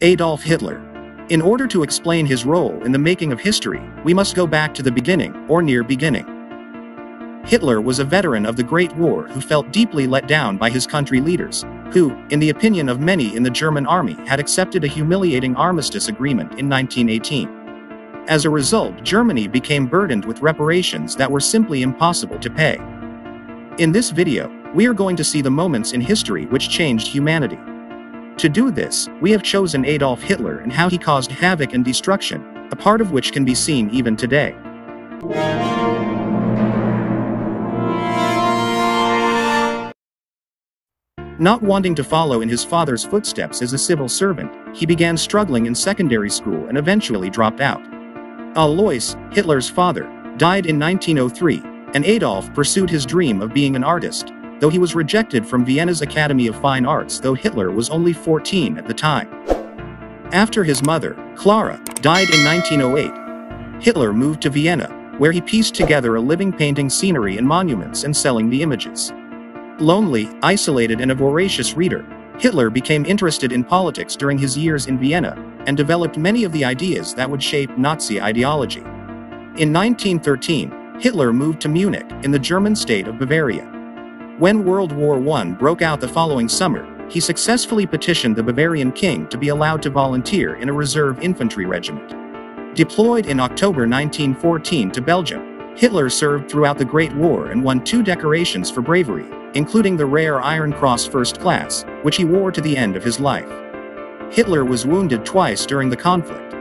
Adolf Hitler. In order to explain his role in the making of history, we must go back to the beginning, or near beginning. Hitler was a veteran of the Great War who felt deeply let down by his country leaders, who, in the opinion of many in the German army, had accepted a humiliating armistice agreement in 1918. As a result, Germany became burdened with reparations that were simply impossible to pay. In this video, we are going to see the moments in history which changed humanity. To do this, we have chosen Adolf Hitler and how he caused havoc and destruction, a part of which can be seen even today. Not wanting to follow in his father's footsteps as a civil servant, he began struggling in secondary school and eventually dropped out. Alois, Hitler's father, died in 1903, and Adolf pursued his dream of being an artist, though he was rejected from Vienna's Academy of Fine Arts, though Hitler was only 14 at the time. After his mother, Clara, died in 1908, Hitler moved to Vienna, where he pieced together a living painting scenery and monuments and selling the images. Lonely, isolated and a voracious reader, Hitler became interested in politics during his years in Vienna, and developed many of the ideas that would shape Nazi ideology. In 1913, Hitler moved to Munich, in the German state of Bavaria. When World War I broke out the following summer, he successfully petitioned the Bavarian king to be allowed to volunteer in a reserve infantry regiment. Deployed in October 1914 to Belgium, Hitler served throughout the Great War and won 2 decorations for bravery, including the rare Iron Cross First Class, which he wore to the end of his life. Hitler was wounded twice during the conflict.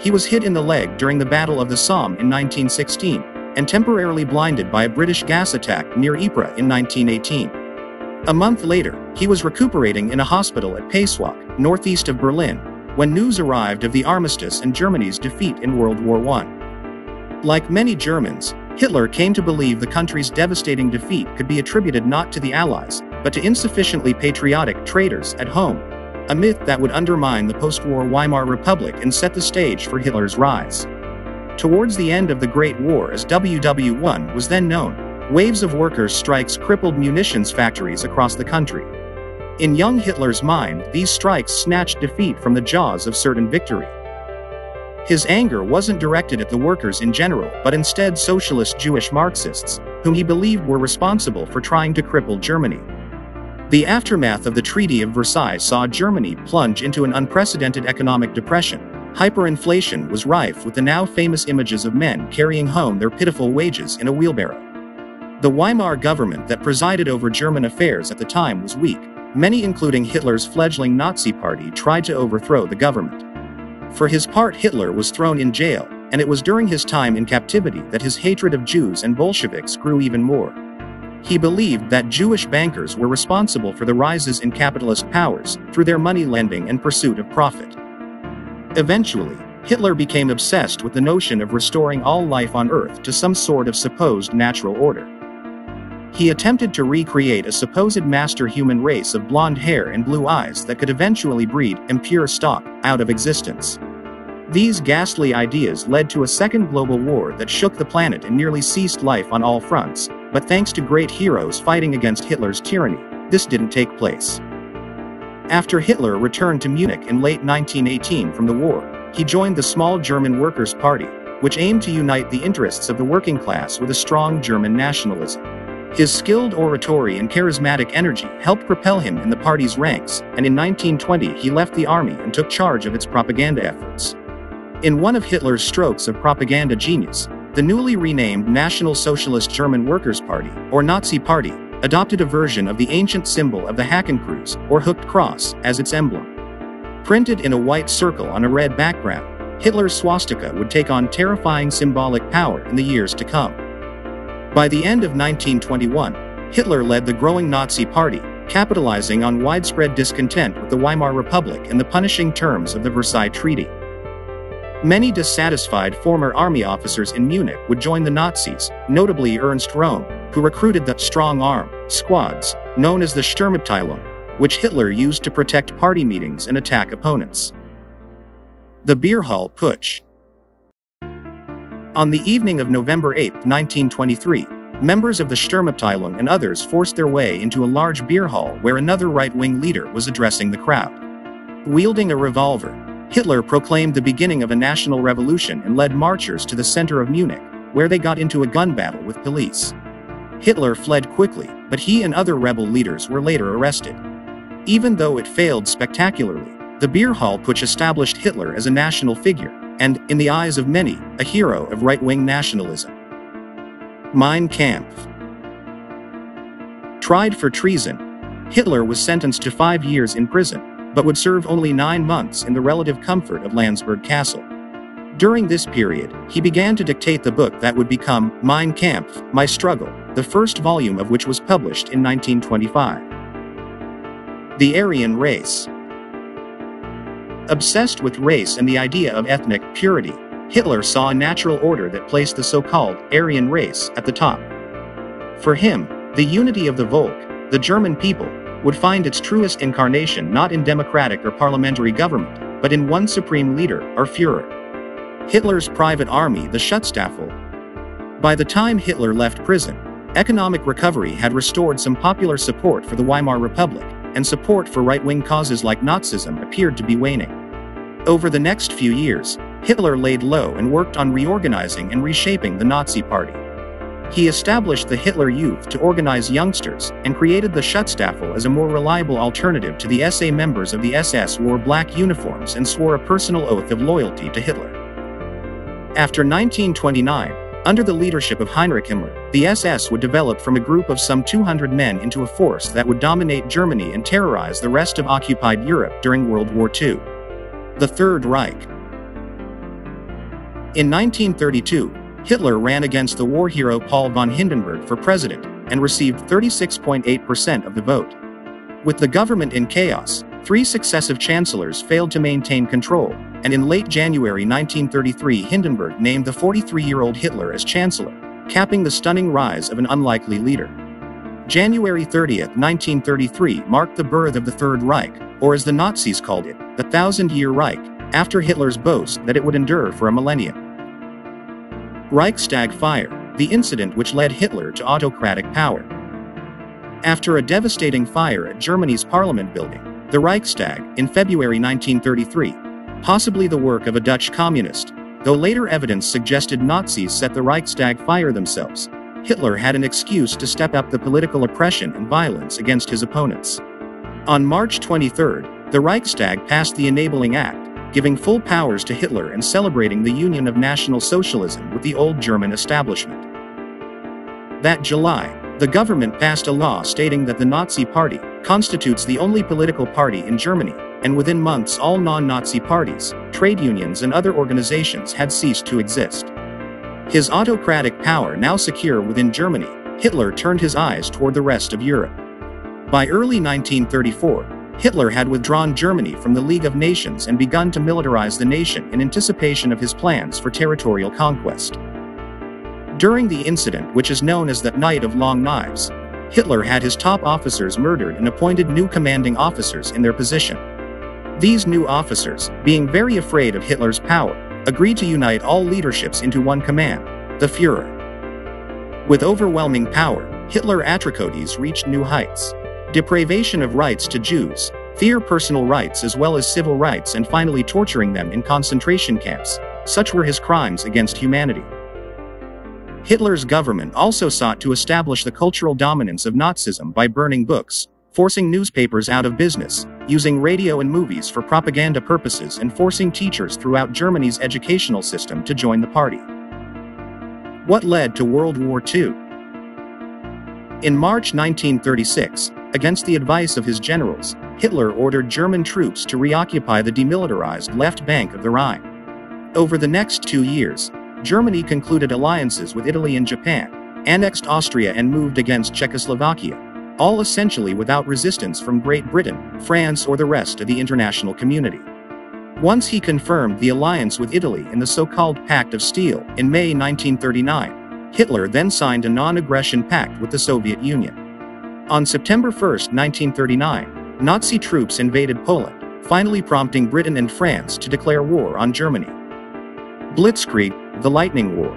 He was hit in the leg during the Battle of the Somme in 1916. And temporarily blinded by a British gas attack near Ypres in 1918. A month later, he was recuperating in a hospital at Pasewalk, northeast of Berlin, when news arrived of the armistice and Germany's defeat in World War I. Like many Germans, Hitler came to believe the country's devastating defeat could be attributed not to the Allies, but to insufficiently patriotic traitors at home, a myth that would undermine the post-war Weimar Republic and set the stage for Hitler's rise. Towards the end of the Great War, as WW1 was then known, waves of workers' strikes crippled munitions factories across the country. In young Hitler's mind, these strikes snatched defeat from the jaws of certain victory. His anger wasn't directed at the workers in general, but instead socialist Jewish Marxists, whom he believed were responsible for trying to cripple Germany. The aftermath of the Treaty of Versailles saw Germany plunge into an unprecedented economic depression. Hyperinflation was rife with the now famous images of men carrying home their pitiful wages in a wheelbarrow. The Weimar government that presided over German affairs at the time was weak. Many, including Hitler's fledgling Nazi party, tried to overthrow the government. For his part, Hitler was thrown in jail, and it was during his time in captivity that his hatred of Jews and Bolsheviks grew even more. He believed that Jewish bankers were responsible for the rises in capitalist powers through their money lending and pursuit of profit. Eventually, Hitler became obsessed with the notion of restoring all life on Earth to some sort of supposed natural order. He attempted to recreate a supposed master human race of blonde hair and blue eyes that could eventually breed impure stock out of existence. These ghastly ideas led to a second global war that shook the planet and nearly ceased life on all fronts, but thanks to great heroes fighting against Hitler's tyranny, this didn't take place. After Hitler returned to Munich in late 1918 from the war, he joined the small German Workers' Party, which aimed to unite the interests of the working class with a strong German nationalism. His skilled oratory and charismatic energy helped propel him in the party's ranks, and in 1920 he left the army and took charge of its propaganda efforts. In one of Hitler's strokes of propaganda genius, the newly renamed National Socialist German Workers' Party, or Nazi Party, adopted a version of the ancient symbol of the Hackenkreuz, or hooked cross, as its emblem. Printed in a white circle on a red background, Hitler's swastika would take on terrifying symbolic power in the years to come. By the end of 1921, Hitler led the growing Nazi Party, capitalizing on widespread discontent with the Weimar Republic and the punishing terms of the Versailles Treaty. Many dissatisfied former army officers in Munich would join the Nazis, notably Ernst Röhm, who recruited the strong arm squads, known as the Sturmabteilung, which Hitler used to protect party meetings and attack opponents. The Beer Hall Putsch. On the evening of November 8, 1923, members of the Sturmabteilung and others forced their way into a large beer hall where another right-wing leader was addressing the crowd. Wielding a revolver, Hitler proclaimed the beginning of a national revolution and led marchers to the center of Munich, where they got into a gun battle with police. Hitler fled quickly, but he and other rebel leaders were later arrested. Even though it failed spectacularly, the Beer Hall Putsch established Hitler as a national figure, and, in the eyes of many, a hero of right-wing nationalism. Mein Kampf. Tried for treason, Hitler was sentenced to 5 years in prison, but would serve only 9 months in the relative comfort of Landsberg Castle. During this period, he began to dictate the book that would become Mein Kampf, My Struggle, the first volume of which was published in 1925. The Aryan race. Obsessed with race and the idea of ethnic purity, Hitler saw a natural order that placed the so-called Aryan race at the top. For him, the unity of the Volk, the German people, would find its truest incarnation not in democratic or parliamentary government, but in one supreme leader, our Führer. Hitler's private army, the Schutzstaffel. By the time Hitler left prison, economic recovery had restored some popular support for the Weimar Republic, and support for right-wing causes like Nazism appeared to be waning. Over the next few years, Hitler laid low and worked on reorganizing and reshaping the Nazi Party. He established the Hitler Youth to organize youngsters, and created the Schutzstaffel as a more reliable alternative to the SA. Members of the SS wore black uniforms and swore a personal oath of loyalty to Hitler. After 1929, under the leadership of Heinrich Himmler, the SS would develop from a group of some 200 men into a force that would dominate Germany and terrorize the rest of occupied Europe during World War II. The Third Reich. In 1932, Hitler ran against the war hero Paul von Hindenburg for president, and received 36.8% of the vote. With the government in chaos, 3 successive chancellors failed to maintain control, and in late January 1933 Hindenburg named the 43-year-old Hitler as chancellor, capping the stunning rise of an unlikely leader. January 30, 1933 marked the birth of the Third Reich, or as the Nazis called it, the Thousand-Year Reich, after Hitler's boast that it would endure for a millennium. Reichstag fire, the incident which led Hitler to autocratic power. After a devastating fire at Germany's parliament building, the Reichstag, in February 1933, possibly the work of a Dutch communist, though later evidence suggested Nazis set the Reichstag fire themselves, Hitler had an excuse to step up the political oppression and violence against his opponents. On March 23, the Reichstag passed the Enabling Act, giving full powers to Hitler and celebrating the union of National Socialism with the old German establishment. That July, the government passed a law stating that the Nazi Party constitutes the only political party in Germany, and within months all non-Nazi parties, trade unions and other organizations had ceased to exist. His autocratic power now secure within Germany, Hitler turned his eyes toward the rest of Europe. By early 1934, Hitler had withdrawn Germany from the League of Nations and begun to militarize the nation in anticipation of his plans for territorial conquest. During the incident, which is known as the Night of Long Knives, Hitler had his top officers murdered and appointed new commanding officers in their position. These new officers, being very afraid of Hitler's power, agreed to unite all leaderships into one command, the Führer. With overwhelming power, Hitler atrocities reached new heights. Deprivation of rights to Jews, their personal rights as well as civil rights, and finally torturing them in concentration camps, such were his crimes against humanity. Hitler's government also sought to establish the cultural dominance of Nazism by burning books, forcing newspapers out of business, using radio and movies for propaganda purposes, and forcing teachers throughout Germany's educational system to join the party. What led to World War II? In March 1936, against the advice of his generals, Hitler ordered German troops to reoccupy the demilitarized left bank of the Rhine. Over the next 2 years, Germany concluded alliances with Italy and Japan, annexed Austria and moved against Czechoslovakia, all essentially without resistance from Great Britain, France or the rest of the international community. Once he confirmed the alliance with Italy in the so-called Pact of Steel in May 1939, Hitler then signed a non-aggression pact with the Soviet Union. On September 1, 1939, Nazi troops invaded Poland, finally prompting Britain and France to declare war on Germany. Blitzkrieg, the Lightning War.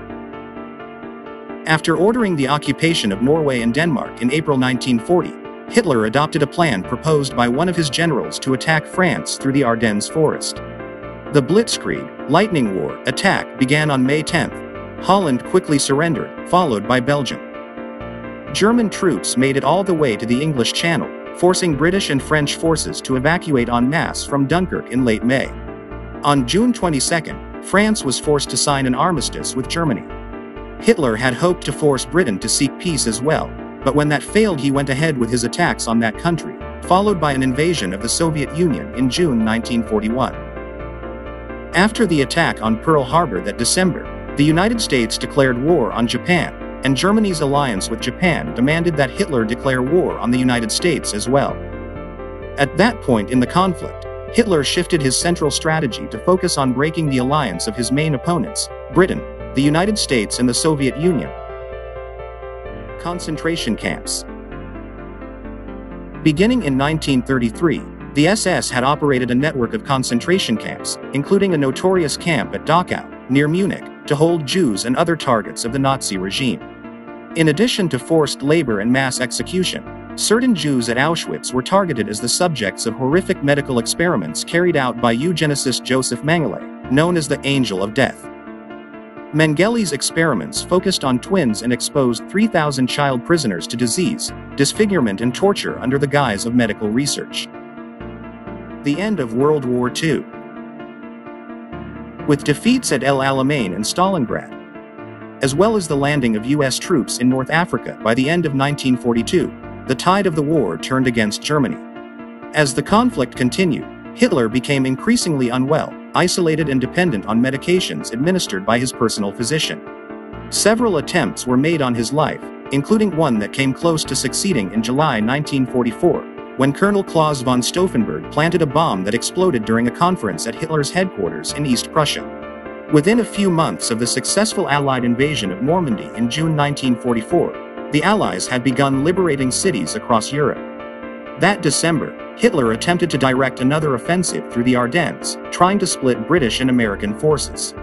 After ordering the occupation of Norway and Denmark in April 1940, Hitler adopted a plan proposed by one of his generals to attack France through the Ardennes forest. The Blitzkrieg, Lightning War, attack began on May 10. Holland quickly surrendered, followed by Belgium. German troops made it all the way to the English Channel, forcing British and French forces to evacuate en masse from Dunkirk in late May. On June 22, France was forced to sign an armistice with Germany. Hitler had hoped to force Britain to seek peace as well, but when that failed he went ahead with his attacks on that country, followed by an invasion of the Soviet Union in June 1941. After the attack on Pearl Harbor that December, the United States declared war on Japan, and Germany's alliance with Japan demanded that Hitler declare war on the United States as well. At that point in the conflict, Hitler shifted his central strategy to focus on breaking the alliance of his main opponents, Britain, the United States and the Soviet Union. Concentration camps. Beginning in 1933, the SS had operated a network of concentration camps, including a notorious camp at Dachau, near Munich, to hold Jews and other targets of the Nazi regime. In addition to forced labor and mass execution, certain Jews at Auschwitz were targeted as the subjects of horrific medical experiments carried out by eugenicist Joseph Mengele, known as the Angel of Death. Mengele's experiments focused on twins and exposed 3,000 child prisoners to disease, disfigurement and torture under the guise of medical research. The end of World War II. With defeats at El Alamein and Stalingrad, as well as the landing of US troops in North Africa by the end of 1942, the tide of the war turned against Germany. As the conflict continued, Hitler became increasingly unwell, isolated and dependent on medications administered by his personal physician. Several attempts were made on his life, including one that came close to succeeding in July 1944. When Colonel Klaus von Stauffenberg planted a bomb that exploded during a conference at Hitler's headquarters in East Prussia. Within a few months of the successful Allied invasion of Normandy in June 1944, the Allies had begun liberating cities across Europe. That December, Hitler attempted to direct another offensive through the Ardennes, trying to split British and American forces.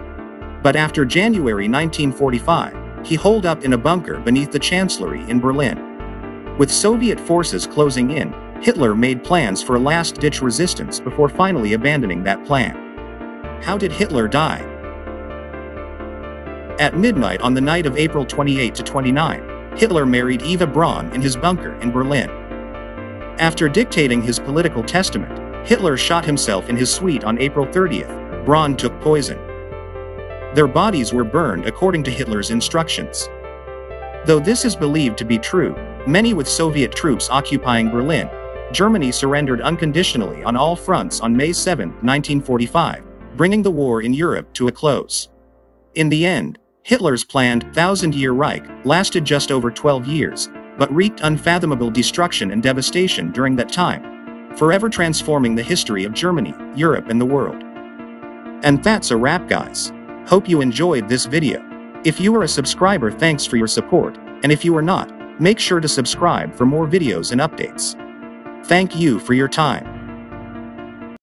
But after January 1945, he holed up in a bunker beneath the Chancellery in Berlin. With Soviet forces closing in, Hitler made plans for a last-ditch resistance before finally abandoning that plan. How did Hitler die? At midnight on the night of April 28 to 29, Hitler married Eva Braun in his bunker in Berlin. After dictating his political testament, Hitler shot himself in his suite on April 30th. Braun took poison. Their bodies were burned according to Hitler's instructions. Though this is believed to be true, many with Soviet troops occupying Berlin, Germany surrendered unconditionally on all fronts on May 7, 1945, bringing the war in Europe to a close. In the end, Hitler's planned Thousand-Year Reich lasted just over 12 years, but wreaked unfathomable destruction and devastation during that time, forever transforming the history of Germany, Europe and the world. And that's a wrap, guys. Hope you enjoyed this video. If you are a subscriber, thanks for your support, and if you are not, make sure to subscribe for more videos and updates. Thank you for your time.